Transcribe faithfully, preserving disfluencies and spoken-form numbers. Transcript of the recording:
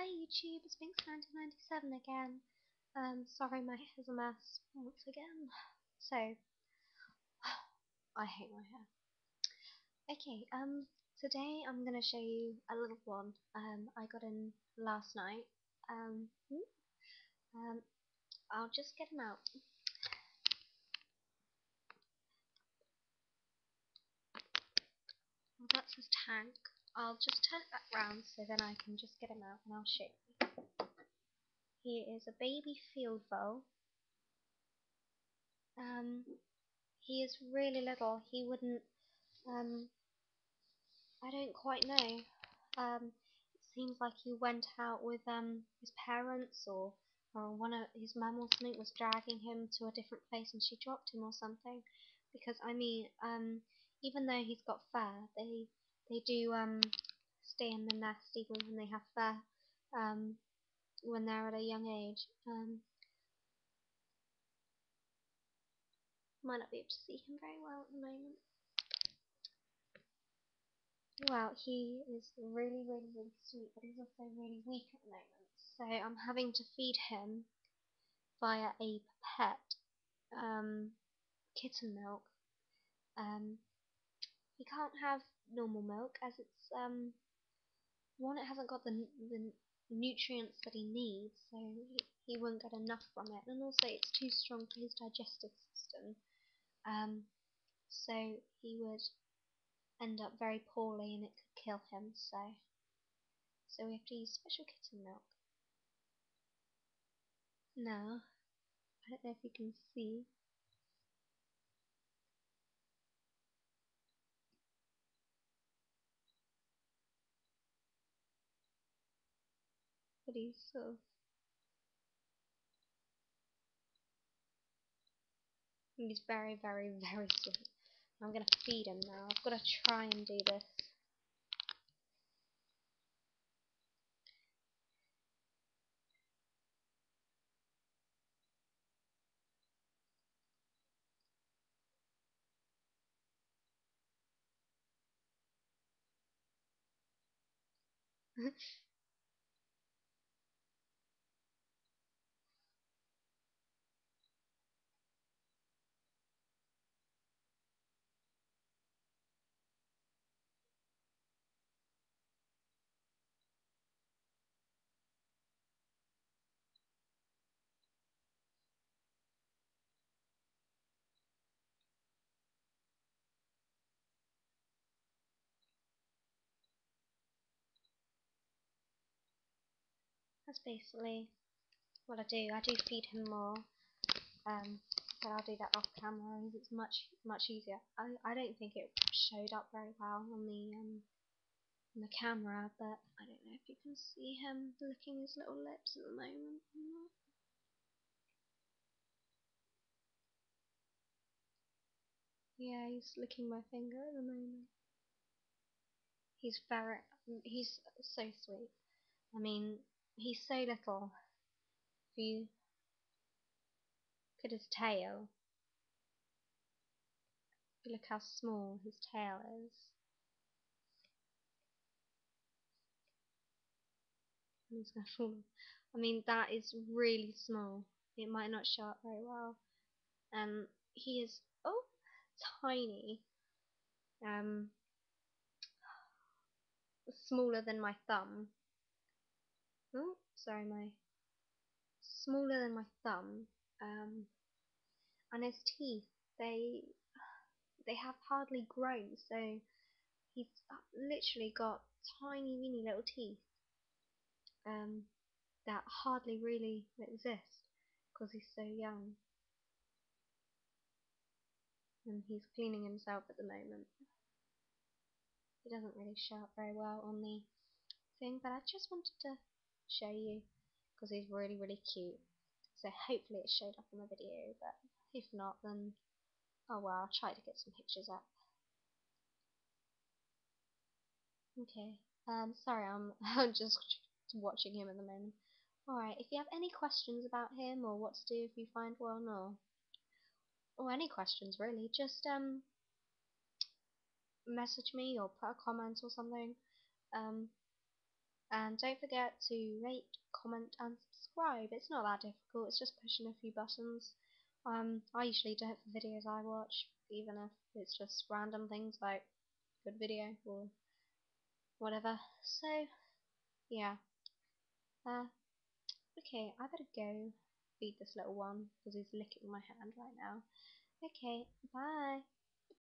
Hi YouTube, it's Binxy nineteen ninety-seven again. Um, sorry my hair's a mess once again. So, I hate my hair. Okay, um, today I'm going to show you a little one um, I got in last night. Um, um, I'll just get them out. Well, that's his tank. I'll just turn it back round so then I can just get him out and I'll show you. He is a baby field vole. Um, he is really little. He wouldn't, um, I don't quite know. Um, it seems like he went out with um, his parents or, or one of his mum or something was dragging him to a different place and she dropped him or something. Because, I mean, um, even though he's got fur, they... They do um, stay in the nest even when they have fur, um, when they're at a young age. Um, might not be able to see him very well at the moment. Well, he is really, really, really sweet, but he's also really weak at the moment. So I'm having to feed him via a pipette, um, kitten milk. Um, He can't have normal milk as it's um one it hasn't got the the nutrients that he needs, so he, he won't get enough from it, and also it's too strong for his digestive system. Um, so he would end up very poorly, and it could kill him. So, so we have to use special kitten milk. Now, I don't know if you can see. So he's very, very, very sweet. I'm gonna feed him now. I've gotta try and do this. That's basically what I do. I do feed him more, um, but I'll do that off camera. It's much, much easier. I, I don't think it showed up very well on the um, on the camera, but I don't know if you can see him licking his little lips at the moment. Yeah, he's licking my finger at the moment. He's very, he's so sweet. I mean. He's so little. If you look at his tail, look how small his tail is. He's gonna fall. I mean, that is really small. It might not show up very well. Um, he is oh tiny. Um, smaller than my thumb. Oh, sorry, my smaller than my thumb, um, and his teeth, they they have hardly grown, so he's literally got tiny, mini little teeth um, that hardly really exist because he's so young, and he's cleaning himself at the moment. He doesn't really show up very well on the thing, but I just wanted to show you because he's really, really cute. So hopefully it showed up in the video, but if not, then oh well, I'll try to get some pictures up. Okay, um sorry, I'm, I'm just watching him at the moment. Alright, if you have any questions about him or what to do if you find one, or or any questions really, just um message me or put a comment or something. um And don't forget to rate, comment and subscribe. It's not that difficult, it's just pushing a few buttons. Um, I usually do it for videos I watch, even if it's just random things like good video or whatever. So, yeah. Uh, okay, I better go feed this little one because he's licking my hand right now. Okay, bye.